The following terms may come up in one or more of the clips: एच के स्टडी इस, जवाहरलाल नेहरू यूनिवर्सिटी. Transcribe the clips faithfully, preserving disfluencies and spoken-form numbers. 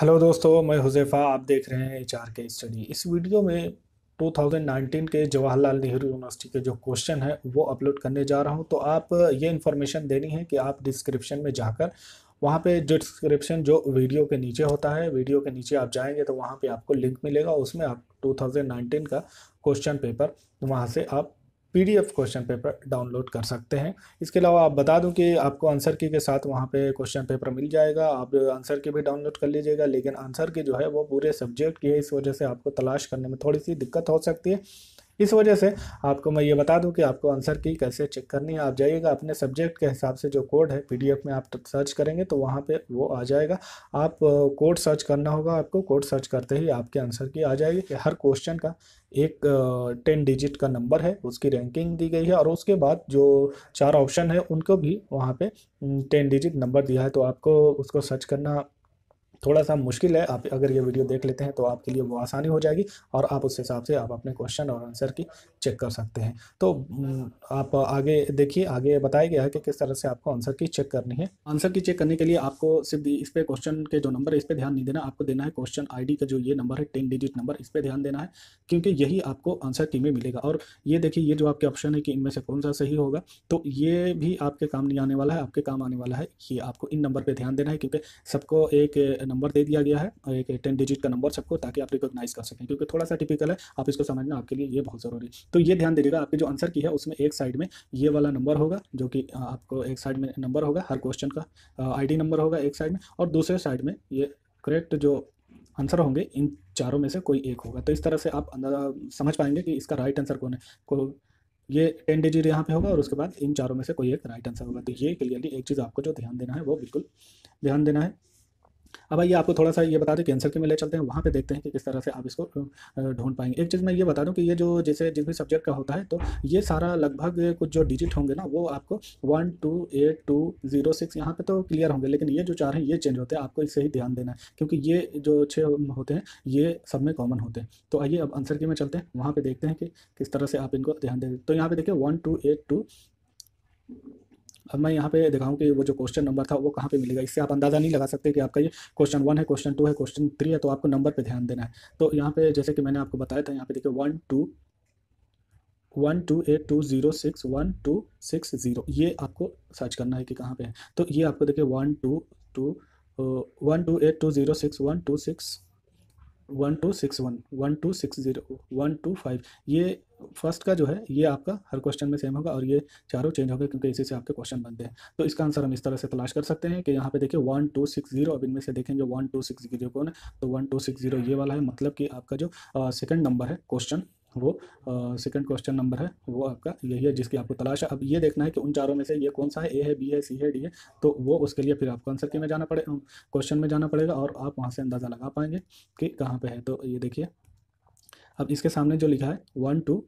Hello दोस्तों, मैं हुज़ैफ़ा, आप देख रहे हैं एच के स्टडी। इस वीडियो में दो हज़ार उन्नीस के जवाहरलाल नेहरू यूनिवर्सिटी के जो क्वेश्चन है वो अपलोड करने जा रहा हूं। तो आप ये इन्फॉर्मेशन देनी है कि आप डिस्क्रिप्शन में जाकर वहां पे जो डिस्क्रिप्शन जो वीडियो के नीचे होता है, वीडियो के नीचे आप जाएंगे तो वहाँ पर आपको लिंक मिलेगा। उसमें आप दो हज़ार उन्नीस का क्वेश्चन पेपर वहाँ से आप पीडीएफ क्वेश्चन पेपर डाउनलोड कर सकते हैं। इसके अलावा आप बता दूं कि आपको आंसर की के साथ वहां पे क्वेश्चन पेपर मिल जाएगा, आप आंसर की भी डाउनलोड कर लीजिएगा। लेकिन आंसर की जो है वो पूरे सब्जेक्ट की है, इस वजह से आपको तलाश करने में थोड़ी सी दिक्कत हो सकती है। इस वजह से आपको मैं ये बता दूं कि आपको आंसर की कैसे चेक करनी है। आप जाइएगा अपने सब्जेक्ट के हिसाब से जो कोड है पीडीएफ में, आप सर्च करेंगे तो वहाँ पे वो आ जाएगा। आप कोड सर्च करना होगा, आपको कोड सर्च करते ही आपके आंसर की आ जाएगी। कि हर क्वेश्चन का एक टेन डिजिट का नंबर है, उसकी रैंकिंग दी गई है और उसके बाद जो चार ऑप्शन है उनको भी वहाँ पर टेन डिजिट नंबर दिया है। तो आपको उसको सर्च करना थोड़ा सा मुश्किल है। आप अगर ये वीडियो देख लेते हैं तो आपके लिए वो आसानी हो जाएगी और आप उस हिसाब से आप अपने क्वेश्चन और आंसर की चेक कर सकते हैं। तो आप आगे देखिए, आगे बताया गया है कि किस तरह से आपको आंसर की चेक करनी है। आंसर की चेक करने के लिए आपको सिर्फ इस पे क्वेश्चन के जो नंबर है इस पर ध्यान नहीं देना, आपको देना है क्वेश्चन आई डी का जो ये नंबर है टेन डिजिट नंबर, इस पर ध्यान देना है क्योंकि यही आपको आंसर की में मिलेगा। और ये देखिए, ये जो आपके ऑप्शन है कि इनमें से कौन सा सही होगा, तो ये भी आपके काम नहीं आने वाला है। आपके काम आने वाला है कि आपको इन नंबर पर ध्यान देना है क्योंकि सबको एक नंबर दे दिया गया है और एक टेन डिजिट का नंबर सबको, ताकि आप रिकॉग्नाइज कर सकें क्योंकि थोड़ा सा टिपिकल है। आप इसको समझना आपके लिए ये बहुत ज़रूरी है। तो ये ध्यान दीजिएगा, आपकी जो आंसर की है उसमें एक साइड में ये वाला नंबर होगा जो कि आपको एक साइड में नंबर होगा, हर क्वेश्चन का आईडी नंबर होगा एक साइड में, और दूसरे साइड में ये करेक्ट जो आंसर होंगे इन चारों में से कोई एक होगा। तो इस तरह से आप समझ पाएंगे कि इसका राइट आंसर कौन है। को ये टेन डिजिट यहाँ पे होगा और उसके बाद इन चारों में से कोई एक राइट आंसर होगा। तो ये क्लियरली एक चीज़ आपको जो ध्यान देना है वो बिल्कुल ध्यान देना है। अब आइए आपको थोड़ा सा ये बता दें कि आंसर की में ले चलते हैं, वहाँ पे देखते हैं कि किस तरह से आप इसको ढूंढ पाएंगे। एक चीज़ मैं ये बता दूं कि ये जो जैसे जिस भी सब्जेक्ट का होता है तो ये सारा लगभग कुछ जो डिजिट होंगे ना वो आपको one two eight two zero six यहाँ पे तो क्लियर होंगे, लेकिन ये जो चार हैं ये चेंज होते हैं। आपको इससे ही ध्यान देना है क्योंकि ये जो छः होते हैं ये सब में कॉमन होते हैं। तो आइए अब आंसर की में चलते हैं, वहाँ पर देखते हैं कि किस तरह से आप इनको ध्यान दें। तो यहाँ पर देखिए वन टू एट टू अब मैं यहाँ पे दिखाऊँ कि वो जो क्वेश्चन नंबर था वो कहाँ पे मिलेगा। इससे आप अंदाज़ा नहीं लगा सकते कि आपका ये क्वेश्चन वन है, क्वेश्चन टू है, क्वेश्चन थ्री है। तो आपको नंबर पे ध्यान देना है। तो यहाँ पे जैसे कि मैंने आपको बताया था, यहाँ पे देखिए one two one two eight two zero six one two six zero ये आपको सर्च करना है कि कहाँ पे है। तो ये आपको देखिए one two two one two eight two zero six one two six one two six one one two six zero one two five ये फर्स्ट का जो है ये आपका हर क्वेश्चन में सेम होगा और ये चारों चेंज होगा क्योंकि इसी से आपके क्वेश्चन बनते हैं। तो इसका आंसर हम इस तरह से तलाश कर सकते हैं कि यहाँ पे देखिए वन टू सिक्स जीरो अब इनमें से देखेंगे वन टू सिक्स जीरो कौन है, तो वन टू सिक्स जीरो ये वाला है, मतलब कि आपका जो सेकंड नंबर है क्वेश्चन वो सेकंड क्वेश्चन नंबर है वो आपका यही है जिसकी आपको तलाश है। अब ये देखना है कि उन चारों में से ये कौन सा है, ए है, बी है, सी है, डी है। तो वो उसके लिए फिर आपको आंसर के में जाना पड़े क्वेश्चन में जाना पड़ेगा और आप वहाँ से अंदाज़ा लगा पाएंगे कि कहाँ पे है। तो ये देखिए अब इसके सामने जो लिखा है one two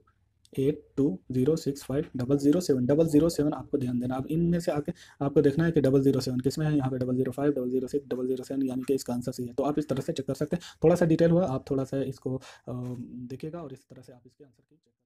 eight two zero six five double zero seven double zero seven आपको ध्यान देना। अब इनमें से आके आपको देखना है कि डबल जीरो सेवन किस में है, यहाँ पे double zero five double zero six double zero seven यानी कि इसका आंसर सही है। तो आप इस तरह से चेक कर सकते हैं। थोड़ा सा डिटेल हुआ, आप थोड़ा सा इसको देखिएगा और इस तरह से आप इसके आंसर की